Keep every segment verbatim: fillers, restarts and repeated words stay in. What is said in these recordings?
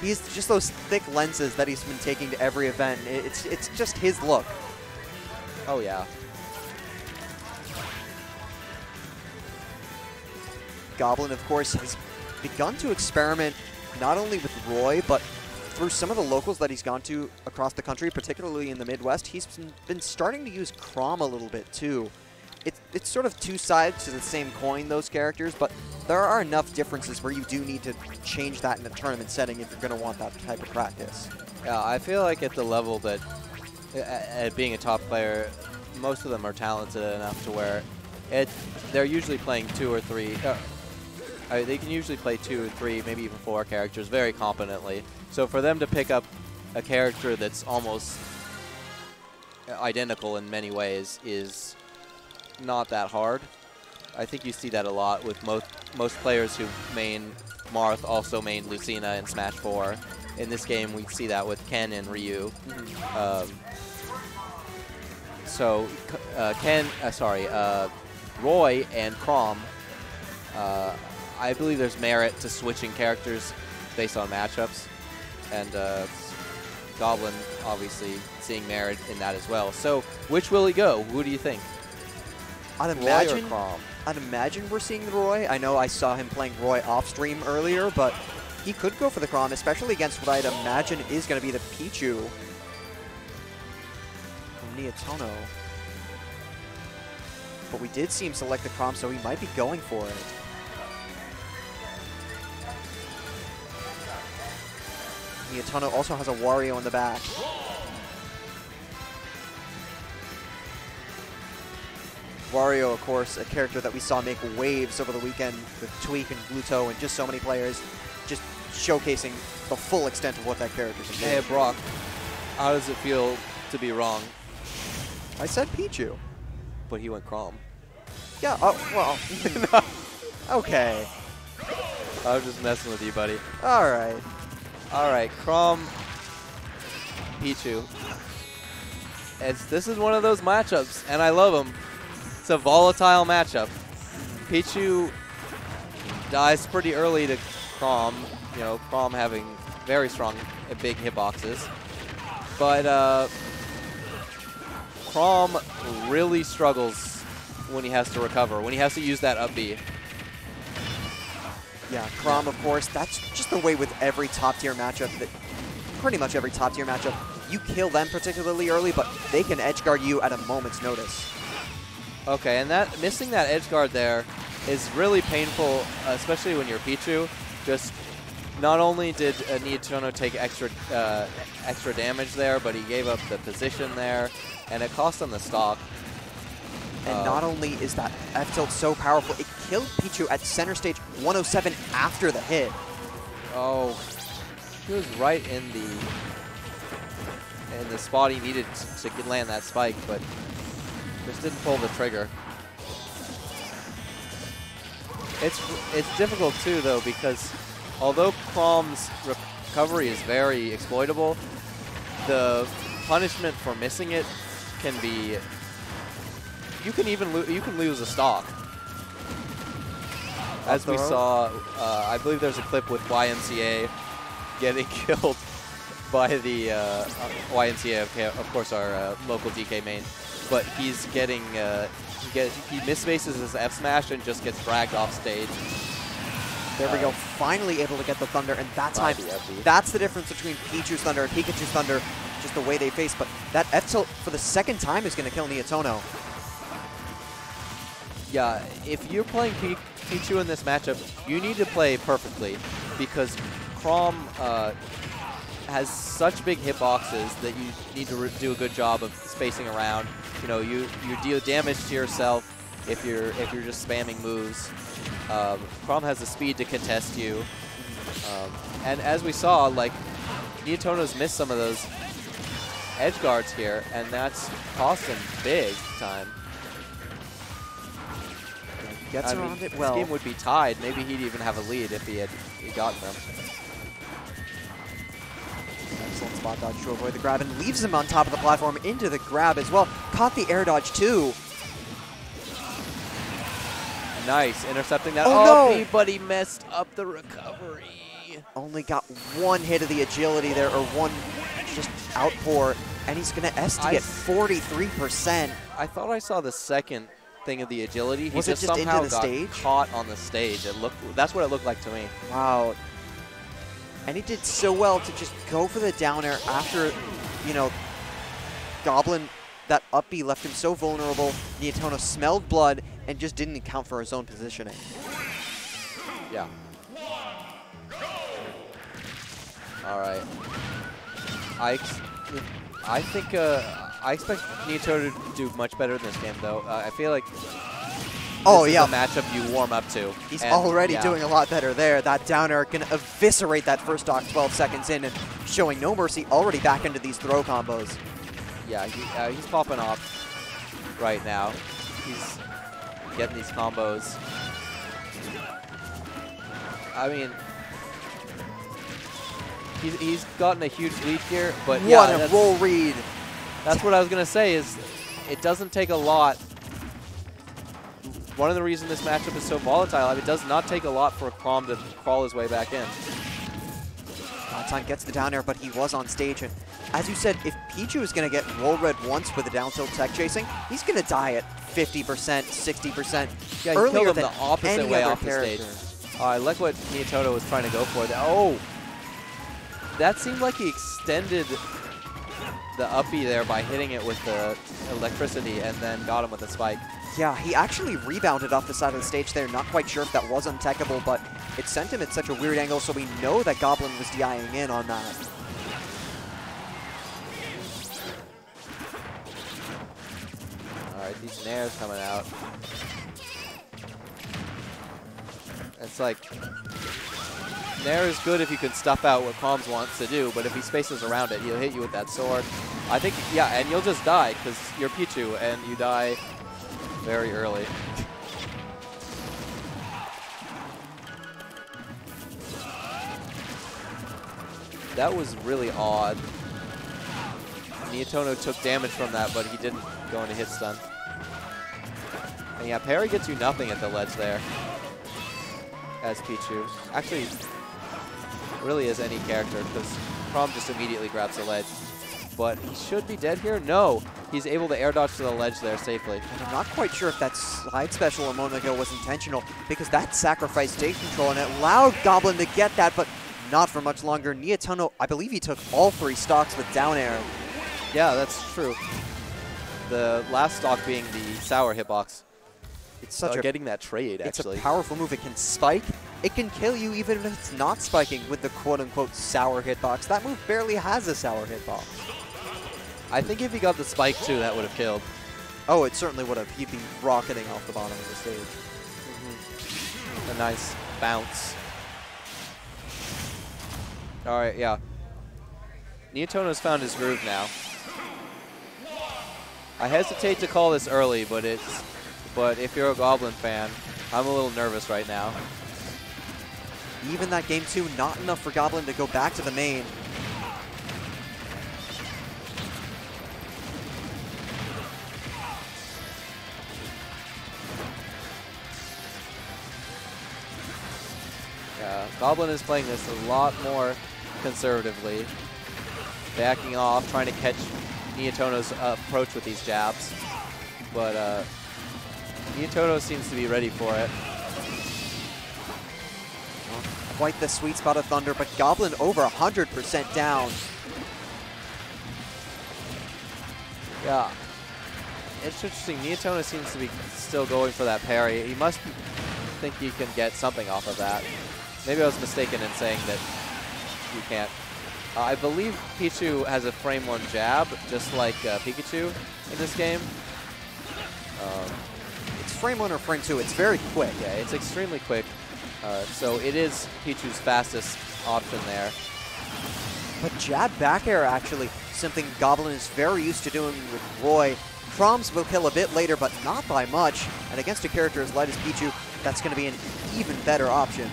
He's just those thick lenses that he's been taking to every event. It's, it's just his look. Oh, yeah. Goblin, of course, has begun to experiment not only with Roy, but through some of the locals that he's gone to across the country, particularly in the Midwest, he's been starting to use Chrom a little bit, too. It, it's sort of two sides to the same coin, those characters, but there are enough differences where you do need to change that in the tournament setting if you're going to want that type of practice. Yeah, I feel like at the level that, at being a top player, most of them are talented enough to where it, they're usually playing two or three... Uh, I mean, they can usually play two, three, maybe even four characters very competently. So for them to pick up a character that's almost identical in many ways is not that hard. I think you see that a lot with most most players who main Marth, also main Lucina in Smash four. In this game, we see that with Ken and Ryu. Mm-hmm. um, so uh, Ken, uh, sorry, uh, Roy and Chrom. Uh, I believe there's merit to switching characters based on matchups, and uh, Goblin obviously seeing merit in that as well. So, which will he go? Who do you think? I'd imagine, Roy or Chrom? I'd imagine we're seeing Roy. I know I saw him playing Roy off stream earlier, but he could go for the Chrom, especially against what I'd imagine is going to be the Pichu from Nientono. But we did see him select the Chrom, so he might be going for it. Nientono also has a Wario in the back. Wario, of course, a character that we saw make waves over the weekend with Tweak and Bluto and just so many players, just showcasing the full extent of what that character can do. Hey, Brock, how does it feel to be wrong? I said Pichu. But he went Chrom. Yeah, oh, well. Okay. I was just messing with you, buddy. All right. All right, Chrom, Pichu. It's, this is one of those matchups, and I love them. It's a volatile matchup. Pichu dies pretty early to Chrom, you know, Chrom having very strong, big hitboxes. But uh, Chrom really struggles when he has to recover, when he has to use that up B. Yeah, Chrom, of course, that's just the way with every top-tier matchup, that pretty much every top-tier matchup, you kill them particularly early, but they can edgeguard you at a moment's notice. Okay, and that missing that edgeguard there is really painful, especially when you're Pichu. Just not only did uh, Nientono take extra, uh, extra damage there, but he gave up the position there, and it cost him the stock. And not only is that F tilt so powerful, it killed Pichu at center stage one oh seven after the hit. Oh, he was right in the in the spot he needed to, to land that spike, but just didn't pull the trigger. It's it's difficult too though, because although Chrom's recovery is very exploitable, the punishment for missing it can be. You can even lo you can lose a stock. As we saw, uh, I believe there's a clip with Y M C A getting killed by the uh, Y M C A, of course, our uh, local D K main. But he's getting uh, he get he misspaces his F smash and just gets dragged off stage. There uh, we go, finally able to get the thunder, and that time that's the difference between Pichu's thunder and Pikachu's thunder, just the way they face. But that F tilt for the second time is going to kill Nientono. Yeah, if you're playing Pichu in this matchup, you need to play perfectly, because Chrom uh, has such big hitboxes that you need to do a good job of spacing around. You know, you you deal damage to yourself if you're if you're just spamming moves. Um, Chrom has the speed to contest you, um, and as we saw, like Nientono's missed some of those edge guards here, and that's cost him big time. Gets I around mean, it well. This game would be tied. Maybe he'd even have a lead if he had he gotten them. Excellent spot dodge to avoid the grab, and leaves him on top of the platform into the grab as well. Caught the air dodge too. Nice, intercepting that. Oh, oh no! But he messed up the recovery. recovery. Only got one hit of the agility there, or one just outpour, and he's going to S to get forty-three percent. I thought I saw the second thing of the agility. He was just, it just somehow into the got stage? Caught on the stage. It looked, that's what it looked like to me. Wow. And he did so well to just go for the down air after, you know, Goblin, that up B left him so vulnerable. Nientono smelled blood and just didn't account for his own positioning. Yeah. All right. I, ex I think, uh, I expect Nientono to do much better in this game, though. Uh, I feel like oh, this yeah. is a matchup you warm up to. He's and, already yeah. doing a lot better there. That down air can eviscerate that first stock twelve seconds in, and showing no mercy already back into these throw combos. Yeah, he, uh, he's popping off right now. He's getting these combos. I mean, he's, he's gotten a huge lead here, but what yeah. What a roll read. That's what I was going to say, is it doesn't take a lot. One of the reasons this matchup is so volatile, I mean, it does not take a lot for a Chrom to crawl his way back in. Matan gets the down air, but he was on stage. And as you said, if Pichu is going to get roll red once with a down tilt tech chasing, he's going to die at fifty percent, sixty percent. Yeah, he earlier killed him the opposite way off character. The stage. Uh, I like what Nientono was trying to go for. Oh! That seemed like he extended the uppy there by hitting it with the electricity and then got him with a spike. Yeah, he actually rebounded off the side of the stage there. Not quite sure if that was untechable, but it sent him at such a weird angle, so we know that Goblin was D I-ing in on that. All right, these nairs coming out. It's like, nair is good if you can stuff out what Chrom wants to do, but if he spaces around it, he'll hit you with that sword. I think, yeah, and you'll just die, because you're Pichu, and you die very early. That was really odd. Nientono took damage from that, but he didn't go into hit stun. And yeah, parry gets you nothing at the ledge there. As Pichu. Actually, really as any character, because Chrom just immediately grabs the ledge. But he should be dead here? No! He's able to air dodge to the ledge there safely. And I'm not quite sure if that slide special a moment ago was intentional, because that sacrificed stage control and it allowed Goblin to get that, but not for much longer. Nientono, I believe he took all three stocks with down air. Yeah, that's true. The last stock being the sour hitbox. It's such uh, a getting that trade, actually. It's a powerful move. It can spike. It can kill you even if it's not spiking with the quote-unquote sour hitbox. That move barely has a sour hitbox. I think if he got the spike, too, that would have killed. Oh, it certainly would have. He'd be rocketing off the bottom of the stage. Mm-hmm. A nice bounce. All right, yeah. Nientono's found his groove now. I hesitate to call this early, but it's... But if you're a Goblin fan, I'm a little nervous right now. Even that game two, not enough for Goblin to go back to the main. Yeah, Goblin is playing this a lot more conservatively. Backing off, trying to catch Nientono's uh, approach with these jabs. But, uh... Nientono seems to be ready for it. Well, quite the sweet spot of Thunder, but Goblin over one hundred percent down. Yeah. It's interesting. Nientono seems to be still going for that parry. He must think he can get something off of that. Maybe I was mistaken in saying that you can't. Uh, I believe Pichu has a frame one jab, just like uh, Pikachu in this game. Um, Frame one or frame two, it's very quick. Yeah, it's extremely quick. Uh, so it is Pichu's fastest option there. But jab back air, actually, something Goblin is very used to doing with Roy. Chrom's will kill a bit later, but not by much. And against a character as light as Pichu, that's going to be an even better option.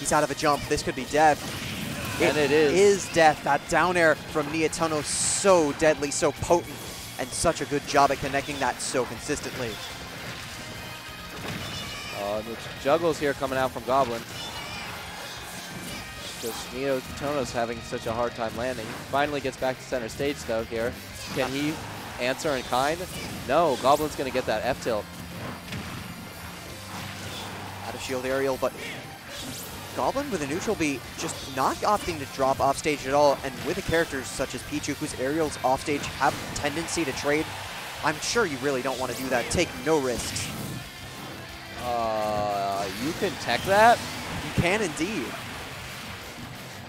He's out of a jump. This could be death. It and it is. is death. That down air from Nientono, so deadly, so potent. And such a good job at connecting that so consistently. Uh, the juggles here coming out from Goblin. because Nientono's having such a hard time landing. Finally gets back to center stage though here. Can he answer in kind? No, Goblin's gonna get that F tilt. Out of shield aerial, but Goblin with a neutral B just not opting to drop offstage at all, and with a character such as Pichu, whose aerials offstage have a tendency to trade, I'm sure you really don't want to do that. Take no risks. Uh, you can tech that? You can indeed.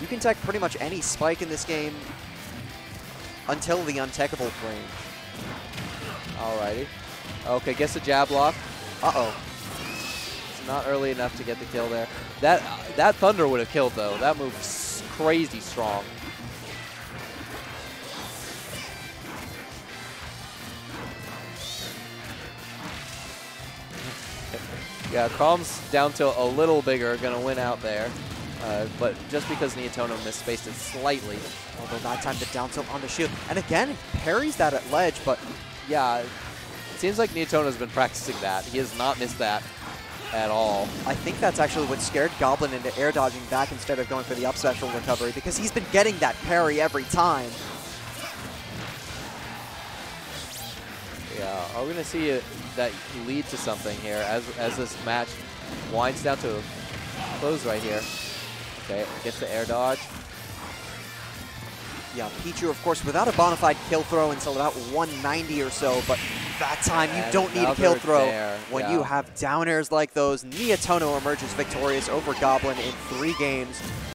You can tech pretty much any spike in this game until the untechable range. Alrighty. Okay, gets the jab lock. Uh-oh. Not early enough to get the kill there. That uh, that Thunder would have killed, though. That move's crazy strong. Yeah, Chrom's down to a little bigger, going to win out there. Uh, but just because Nientono misspaced it slightly. Although that time the down tilt on the shield. And again, parries that at ledge, but yeah, it seems like Nientono's been practicing that. He has not missed that at all. I think that's actually what scared Goblin into air dodging back instead of going for the up special recovery, because he's been getting that parry every time. Yeah, are we going to see it, that lead to something here as, as this match winds down to a close right here? Okay, gets the air dodge. Yeah, Pichu, of course, without a bonafide kill throw until about one ninety or so, but that time you and don't need a kill throw. There. When yeah. you have down airs like those, Nientono emerges victorious over Goblin in three games.